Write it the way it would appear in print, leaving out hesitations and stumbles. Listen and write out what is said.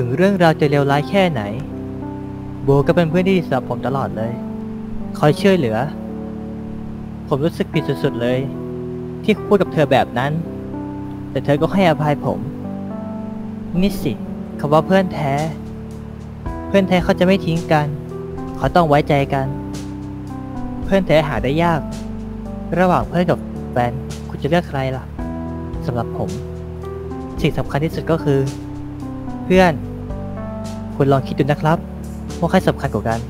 ถึงเรื่องราวจะเลวร้ายแค่ไหนโบก็เป็นเพื่อนที่ดีสำหรับผมตลอดเลยคอยช่วยเหลือผมรู้สึกผิดสุดๆเลยที่พูดกับเธอแบบนั้นแต่เธอก็ให้อภัยผมนี่สิคำว่าเพื่อนแท้เพื่อนแท้เขาจะไม่ทิ้งกันเขาต้องไว้ใจกันเพื่อนแท้หาได้ยากระหว่างเพื่อนกับแฟนคุณจะเลือกใครล่ะสำหรับผมสิ่งสำคัญที่สุดก็คือเพื่อนคุณลองคิดดูนะครับว่าใครสำคัญกว่ากัน